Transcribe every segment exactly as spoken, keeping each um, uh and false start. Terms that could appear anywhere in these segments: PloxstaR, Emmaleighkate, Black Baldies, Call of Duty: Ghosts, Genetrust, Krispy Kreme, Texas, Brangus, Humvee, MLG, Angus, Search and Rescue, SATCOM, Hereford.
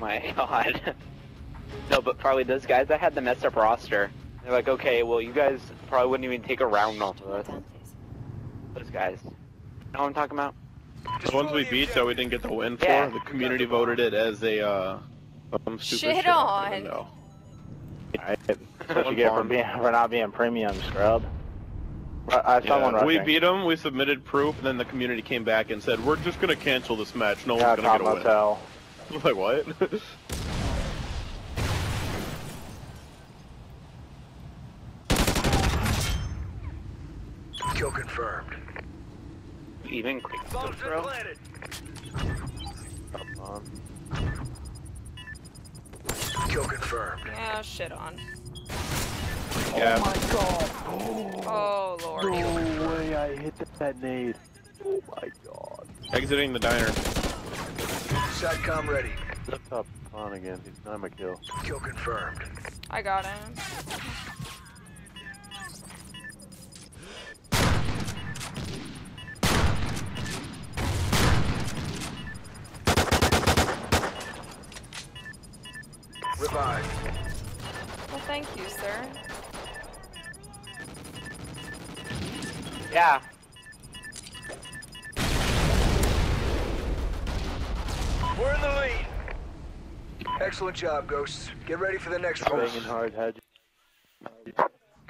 my god. No, but probably those guys that had the messed up roster. They're like, okay, well, you guys probably wouldn't even take a round off of us. Those guys. You know what I'm talking about? The ones we beat that we didn't get the win for, yeah. The community voted it as a, uh, some stupid shit. Shit on! No. Alright, that's what you get for, being, for not being premium, scrub. I, I yeah, right we thing. beat them, we submitted proof, and then the community came back and said, we're just gonna cancel this match, no yeah, one's gonna get a hotel. win. Like, what? Kill confirmed. Even quick, bro. Come on. Kill confirmed. Yeah, shit on. Yeah. Oh my god. Oh, oh lord. No way I hit that nade. Oh my god. Exiting the diner. Satcom ready. Look up on again. He's time to kill. Kill confirmed. I got him. Revived. Well, thank you, sir. Yeah. We're in the lead. Excellent job, Ghosts. Get ready for the next one. Hard, hard.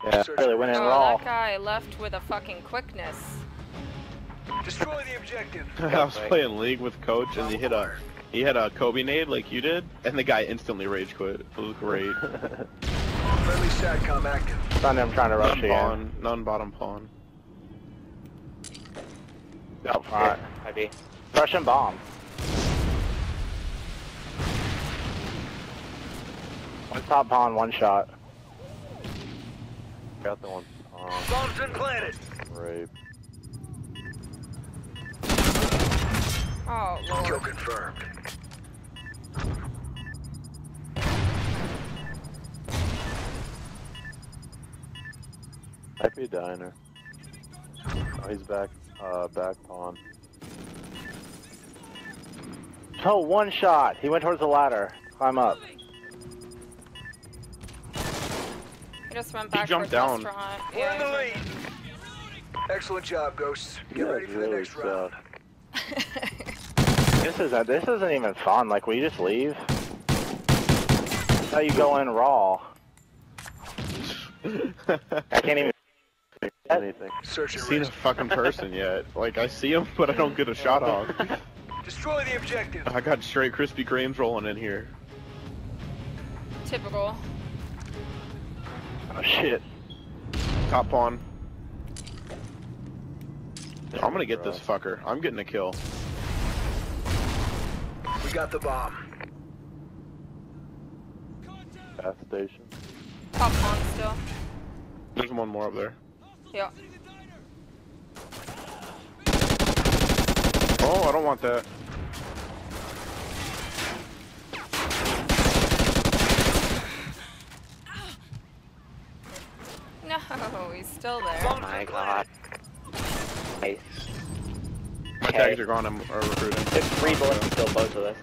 Yeah, really went in oh, raw. That guy left with a fucking quickness. Destroy the objective. I was playing League with Coach, and he hit a he had a Kobe nade like you did, and the guy instantly rage quit. It was great. Friendly satcom active. Found him trying to rush again. Non-bottom pawn. Oh, alright. Maybe. Russian bomb. One top pawn, one shot. Got the one. Oh. Bombs implanted. Rape. Oh lord. Kill confirmed. Happy diner. Oh, he's back. Uh, back on. Oh, one shot! He went towards the ladder. Climb up. He just went back he jumped down. Restaurant. We're yeah, in the lead! Excellent job, Ghosts. Get yeah, ready for really the next sad. round. This isn't, this isn't even fun. Like, will you just leave? That's how you go in raw. I can't even... anything. Search and seen risk. a fucking person yet. Like, I see him, but I don't get a shot off. Destroy the objective. I got straight Krispy Kremes rolling in here. Typical. Oh shit. Top pawn. Damn, I'm gonna get bro. this fucker. I'm getting a kill. We got the bomb. Gas station. Top pawn still. There's one more up there. Yeah. Oh, I don't want that. No, he's still there. Oh my god. Nice. My okay. tags are gone, I'm or recruiting. There's three bullets to kill both of us.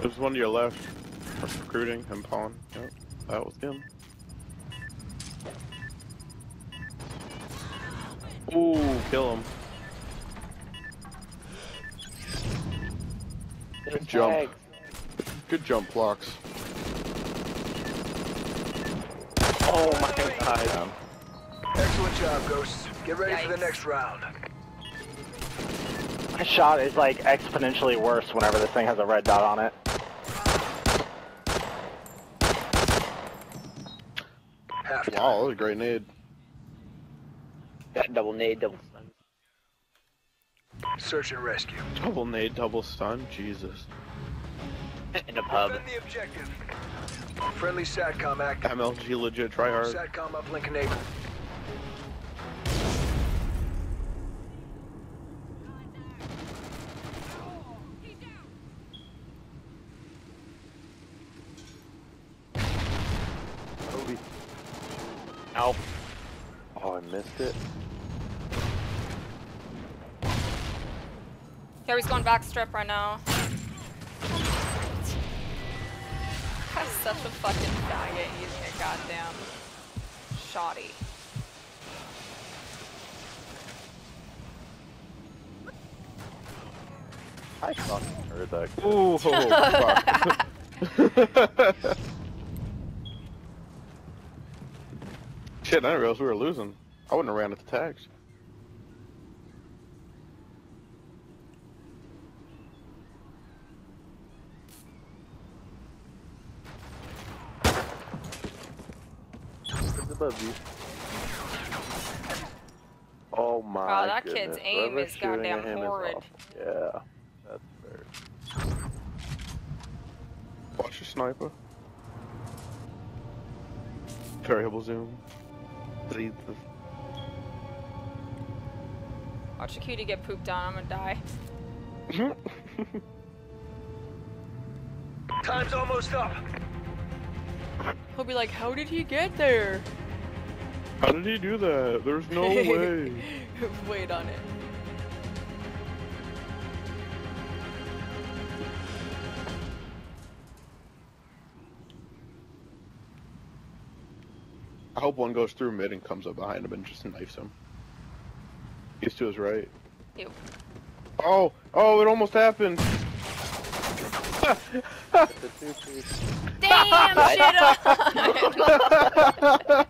There's one to your left. Recruiting, him pawn. Yep. That was him. Ooh, kill him. Good jump. Good jump, Plox. Oh my god. Yeah. Excellent job, Ghosts. Get ready Yikes. for the next round. My shot is like exponentially worse whenever this thing has a red dot on it. Wow, that was a great nade. Got double nade, double stun. Search and rescue. Double nade, double stun? Jesus. In a pub. Defend the objective. Friendly SATCOM active. M L G legit, try hard. SATCOM uplink enabled. Ow. Oh, I missed it. There, he's going back strip right now. That's such a fucking faggot using a goddamn shoddy. I fucking heard that. Ooh, oh, fuck. Shit, I didn't realize we were losing. I wouldn't have ran at the tags. Above you. Oh my god. Oh, that goodness. Kid's aim Whoever's is goddamn horrid. Is yeah. That's fair. Watch your sniper. Variable zoom. Three. Watch the cutie get pooped on, I'm gonna die. Time's almost up. He'll be like, how did he get there? How did he do that? There's no way. Wait on it. I hope one goes through mid and comes up behind him and just knifes him. He's to his right. Ew. Oh! Oh, it almost happened! Damn,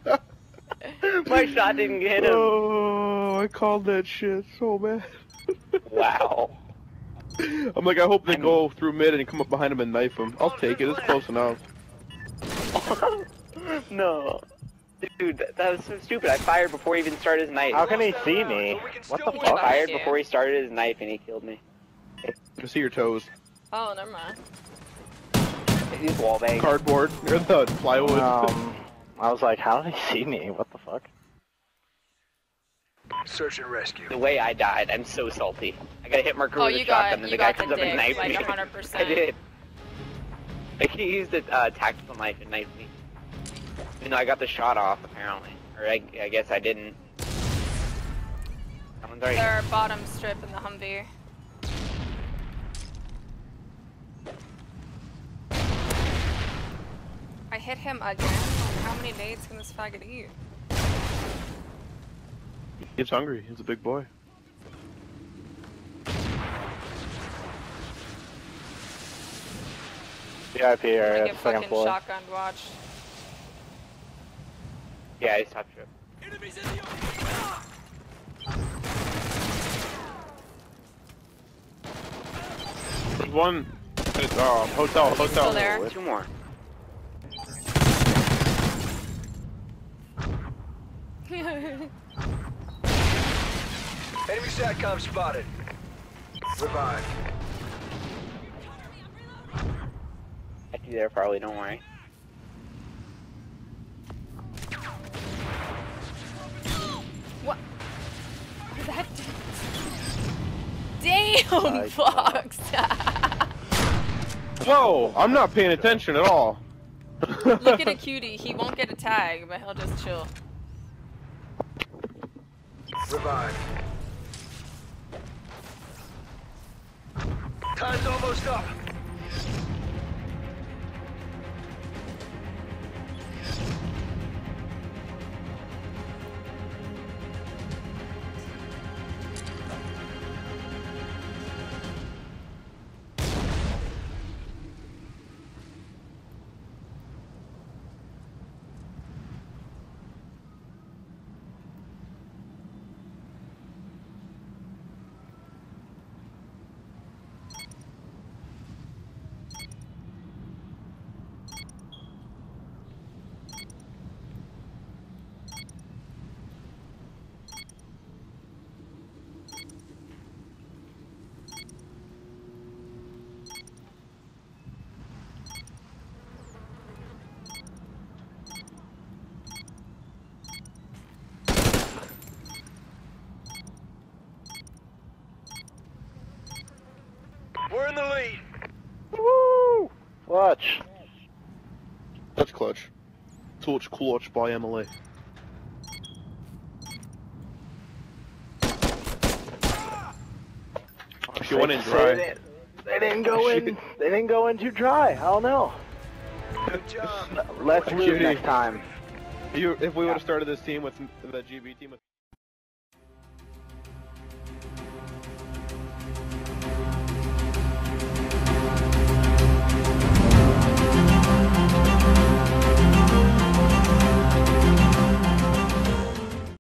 shit. My shot didn't hit him. Oh, I called that shit so bad. Wow. I'm like, I hope they I mean... go through mid and come up behind him and knife him. I'll take it, it's close enough. No. Dude, that, that was so stupid. I fired before he even started his knife. How can he see me? What the fuck? I fired before he started his knife and he killed me. I can see your toes. Oh, never mind. He's wallbang. Cardboard. You're the plywood. Um, I was like, how did he see me? What the fuck? Search and rescue. The way I died, I'm so salty. I got hit Mercury oh, with a shotgun, and the guy comes the up and knifes like me. one hundred percent. I did. Like, he used a uh, tactical knife and knifed me. You know, I got the shot off, apparently. Or I, I guess I didn't. Someone's already... Their bottom strip in the Humvee. I hit him again. How many nades can this faggot eat? He's hungry. He's a big boy. V I P area. Get fucking shotgun watch. Yeah, he's top trip. Enemies in the open. There's one. It's, uh, hotel. Hotel. Still there. Two more. Enemy SATCOM spotted. Revive. I see there probably, don't worry. What? What that do? Damn, Fox! Whoa, I'm not paying attention at all. Look at a cutie, he won't get a tag, but he'll just chill. Revive. Time's almost up. We're in the lead! Woo! Clutch! That's clutch. Torch clutch by Emily. Oh She went in dry. They, they didn't go in. They didn't go in too dry. I don't know. Good job. Let's move next time. You, if we would have started this team with the G B team. With